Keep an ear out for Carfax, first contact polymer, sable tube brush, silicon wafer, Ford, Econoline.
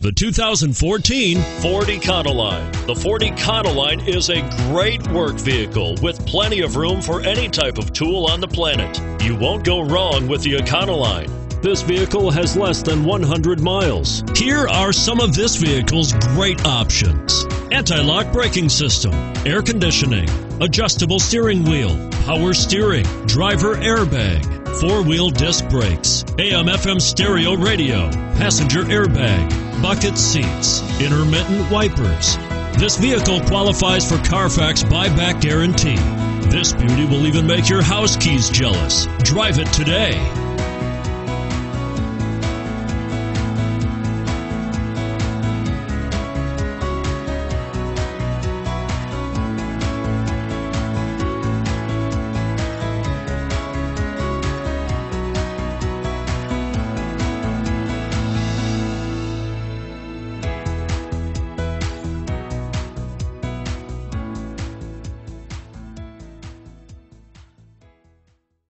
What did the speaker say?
The 2014 Ford Econoline. The Ford Econoline is a great work vehicle with plenty of room for any type of tool on the planet. You won't go wrong with the Econoline. This vehicle has less than 100 miles. Here are some of this vehicle's great options: anti-lock braking system, air conditioning, adjustable steering wheel, power steering, driver airbag, four-wheel disc brakes, AM/FM stereo radio, passenger airbag, bucket seats, intermittent wipers. This vehicle qualifies for Carfax buyback guarantee. This beauty will even make your house keys jealous. Drive it today.